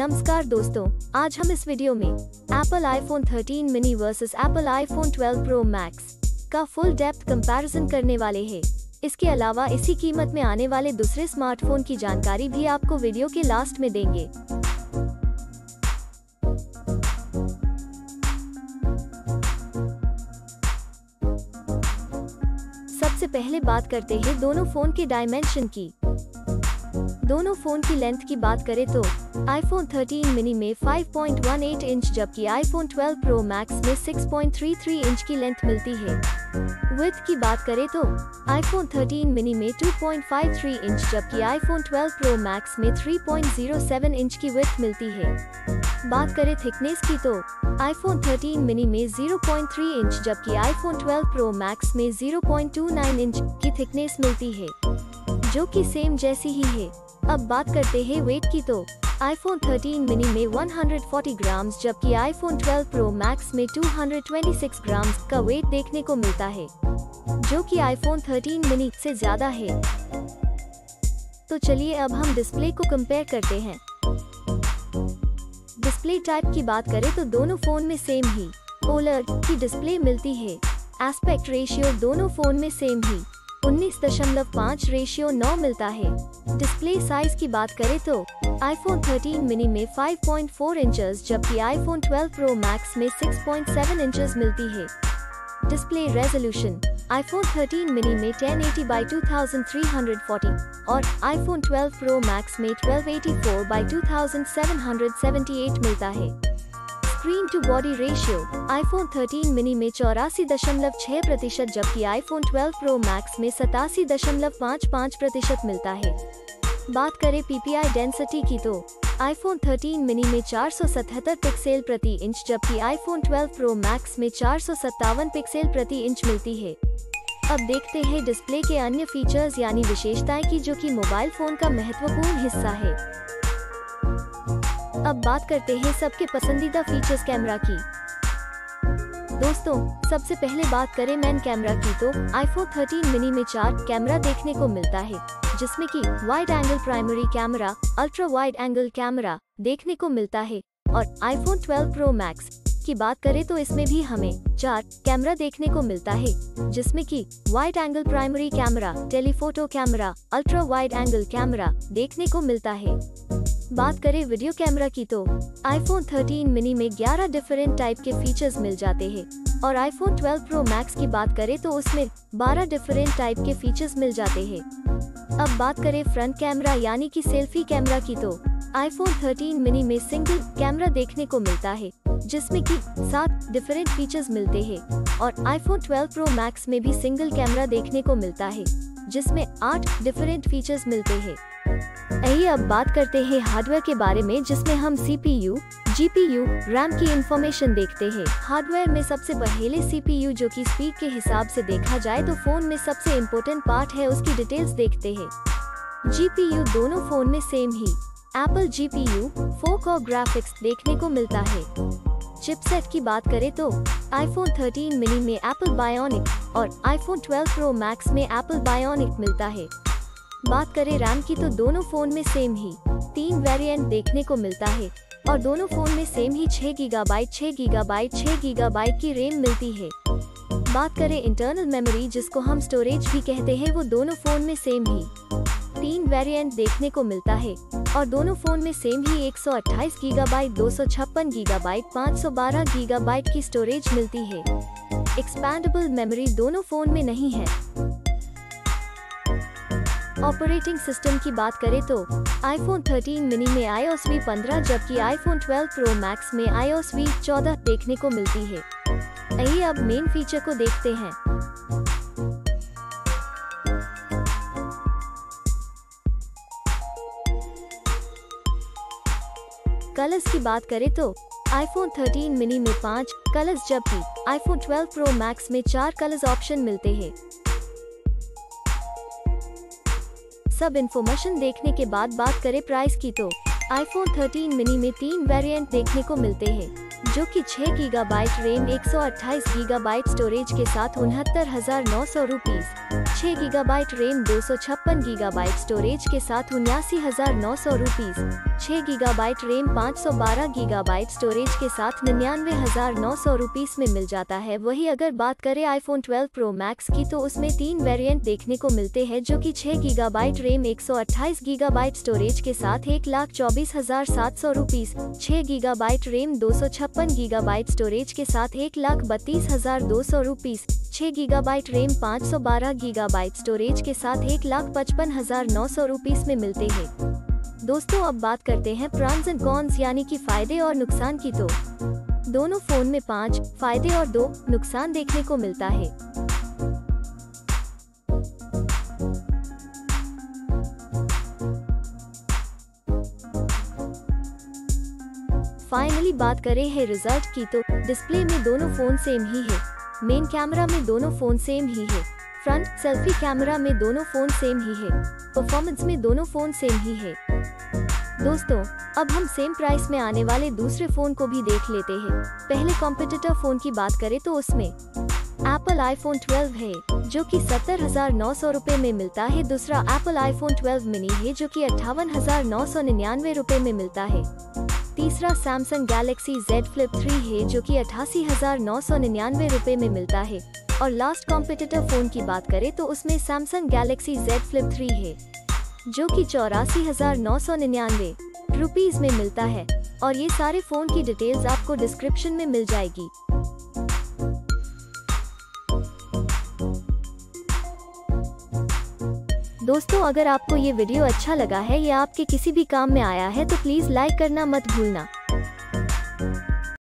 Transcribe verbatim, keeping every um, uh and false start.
नमस्कार दोस्तों, आज हम इस वीडियो में Apple iPhone thirteen mini versus Apple iPhone twelve Pro Max का फुल डेप्थ कंपैरिजन करने वाले हैं। इसके अलावा इसी कीमत में आने वाले दूसरे स्मार्टफोन की जानकारी भी आपको वीडियो के लास्ट में देंगे। सबसे पहले बात करते हैं दोनों फोन के डायमेंशन की। दोनों फोन की लेंथ की बात करें तो iPhone थर्टीन mini में five point one eight inch जबकि iPhone ट्वेल्व Pro Max में six point three three inch की लेंथ मिलती है। विड्थ की बात करें तो iPhone थर्टीन mini में two point five three inch जबकि iPhone ट्वेल्व Pro Max में three point zero seven inch की विड्थ मिलती है। बात करें थिकनेस की तो iPhone थर्टीन mini में ज़ीरो पॉइंट थ्री इंच जबकि iPhone ट्वेल्व Pro Max में zero point two nine inch की थिकनेस मिलती है, जो कि सेम जैसी ही है। अब बात करते हैं वेट की तो iPhone थर्टीन mini में वन हंड्रेड फोर्टी ग्राम जबकि iPhone ट्वेल्व Pro Max में two hundred twenty six gram का वेट देखने को मिलता है, जो कि iPhone थर्टीन mini से ज्यादा है। तो चलिए अब हम डिस्प्ले को कंपेयर करते हैं। डिस्प्ले टाइप की बात करें तो दोनों फोन में सेम ही ओलेड की डिस्प्ले मिलती है। एस्पेक्ट रेशियो दोनों फोन में सेम ही उन्नीस दशमलव पाँच रेशियो नौ मिलता है। डिस्प्ले साइज की बात करें तो iPhone थर्टीन mini में फाइव पॉइंट फोर इंचेस जबकि iPhone ट्वेल्व Pro Max में सिक्स पॉइंट सेवन इंचेस मिलती है। Display resolution iPhone thirteen mini में ten eighty by two thousand three hundred forty और iPhone ट्वेल्व Pro Max में twelve eighty four by two thousand seven hundred seventy eight मिलता है। Screen to body ratio iPhone thirteen mini में चौरासी दशमलव छह प्रतिशत जबकि iPhone ट्वेल्व Pro Max में सतासी दशमलव पाँच पाँच प्रतिशत मिलता है। बात करें P P I डेंसिटी की तो iPhone थर्टीन mini में चार सौ सतहत्तर पिक्सेल प्रति इंच जबकि iPhone ट्वेल्व Pro Max में चार सौ सत्तावन पिक्सेल प्रति इंच मिलती है। अब देखते हैं डिस्प्ले के अन्य फीचर्स यानी विशेषताएं की, जो कि मोबाइल फोन का महत्वपूर्ण हिस्सा है। अब बात करते हैं सबके पसंदीदा फीचर्स कैमरा की। दोस्तों, सबसे पहले बात करें मेन कैमरा की तो iPhone थर्टीन mini में चार कैमरा देखने को मिलता है, जिसमें कि wide angle primary camera, ultra wide angle camera देखने को मिलता है। और iPhone ट्वेल्व Pro Max की बात करें तो इसमें भी हमें चार कैमरा देखने को मिलता है, जिसमें कि wide angle primary camera, telephoto camera, ultra wide angle camera देखने को मिलता है। बात करें वीडियो कैमरा की तो iPhone थर्टीन mini में ग्यारह डिफरेंट टाइप के फीचर्स मिल जाते हैं और iPhone ट्वेल्व Pro Max की बात करें तो उसमें बारह डिफरेंट टाइप के फीचर्स मिल जाते हैं। अब बात करें फ्रंट कैमरा यानी कि सेल्फी कैमरा की तो iPhone थर्टीन mini में सिंगल कैमरा देखने को मिलता है, जिसमें कि सात डिफरेंट फीचर्स मिलते हैं। और iPhone ट्वेल्व Pro Max में भी सिंगल कैमरा देखने को मिलता है, जिसमें आठ डिफरेंट फीचर्स मिलते हैं। यही अब बात करते हैं हार्डवेयर के बारे में, जिसमें हम C P U, G P U, RAM की इंफॉर्मेशन देखते हैं। हार्डवेयर में सबसे पहले C P U, जो कि स्पीड के हिसाब से देखा जाए तो फोन में सबसे इम्पोर्टेंट पार्ट है, उसकी डिटेल्स देखते हैं। G P U दोनों फोन में सेम ही Apple G P U, four core graphics देखने को मिलता है। चिपसेट की बात करें तो iPhone थर्टीन mini में Apple Bionic और iPhone ट्वेल्व Pro Max में Apple Bionic मिलता है। बात करें रैम की तो दोनों फोन में सेम ही तीन वेरिएंट देखने को मिलता है और दोनों फोन में सेम ही छह गीगाबाइट छह गीगाबाइट छह गीगाबाइट की रैम मिलती है। बात करें इंटरनल मेमोरी, जिसको हम स्टोरेज भी कहते हैं, वो दोनों फोन में सेम ही तीन वेरिएंट देखने को मिलता है और दोनों फोन में सेम ही एक सौ अट्ठाईस गीगाबाइट, दो सौ छप्पन गीगाबाइट, पाँच सौ बारह गीगाबाइट की स्टोरेज मिलती है। एक्सपैंडेबल मेमोरी दोनों फोन में नहीं है। ऑपरेटिंग सिस्टम की बात करें तो iPhone थर्टीन mini में iOS वी पंद्रह जबकि iPhone ट्वेल्व Pro Max में iOS वी चौदह देखने को मिलती है। आइए अब मेन फीचर को देखते हैं। कलर्स की बात करें तो iPhone थर्टीन mini में पाँच कलर्स जबकि iPhone ट्वेल्व Pro Max में चार कलर्स ऑप्शन मिलते हैं। सब इन्फॉर्मेशन देखने के बाद बात करें प्राइस की तो iPhone थर्टीन mini में तीन वेरिएंट देखने को मिलते हैं। जो कि छह गीगाबाइट रैम एक सौ अट्ठाईस गीगाबाइट स्टोरेज के साथ उनहत्तर हजार नौ सौ रूपीज, छह गीगाबाइट रैम दो सौ छप्पन गीगाबाइट स्टोरेज के साथ उन्यासी हजार नौ सौ रूपीज, छह गीगाबाइट रैम पाँच सौ बारह गीगाबाइट स्टोरेज के साथ निन्यानवे हजार नौ सौ रूपीज में मिल जाता है। वही अगर बात करें आईफोन ट्वेल्व प्रो मैक्स की तो उसमें तीन वेरिएंट देखने को मिलते हैं जो कि छह गीगाबाइट रैम एक सौ अट्ठाईस गीगाबाइट स्टोरेज के साथ एक लाख चौबीस हजार सात सौ रूपीज, छह गीगाबाइट रैम दो सौ छप्पन गीगाबाइट स्टोरेज के साथ एक लाख बत्तीस हजार दो सौ रूपीज, छह गीगाबाइट रैम पाँच सौ बारह गीगाबाइट स्टोरेज के साथ एक लाख पचपन हजार नौ सौ रूपीज में मिलते हैं। दोस्तों अब बात करते हैं प्रॉन्स एंड कॉन्स यानी कि फायदे और नुकसान की। तो दोनों फोन में पाँच फायदे और दो नुकसान देखने को मिलता है। फाइनली बात करें है रिजल्ट की तो डिस्प्ले में दोनों फोन सेम ही है, मेन कैमरा में दोनों फोन सेम ही है, फ्रंट सेल्फी कैमरा में दोनों फोन सेम ही है, परफॉर्मेंस में दोनों फोन सेम ही है। दोस्तों अब हम सेम प्राइस में आने वाले दूसरे फोन को भी देख लेते हैं। पहले कॉम्पिटिटर फोन की बात करें तो उसमें Apple iPhone ट्वेल्व है जो कि सत्तर हजार नौ सौ रूपए में मिलता है। दूसरा Apple iPhone ट्वेल्व मिनी है जो कि अट्ठावन हजार नौ सौ निन्यानवे रूपए में मिलता है। तीसरा Samsung Galaxy Z Flip three है जो कि अठासी हजार नौ सौ निन्यानवे रूपए में मिलता है। और लास्ट कॉम्पिटिटर फोन की बात करें तो उसमें Samsung Galaxy Z Flip three है जो कि चौरासी हजार नौ सौ निन्यानवे रुपीज में मिलता है। और ये सारे फोन की डिटेल्स आपको डिस्क्रिप्शन में मिल जाएगी। दोस्तों अगर आपको ये वीडियो अच्छा लगा है या आपके किसी भी काम में आया है तो प्लीज़ लाइक करना मत भूलना।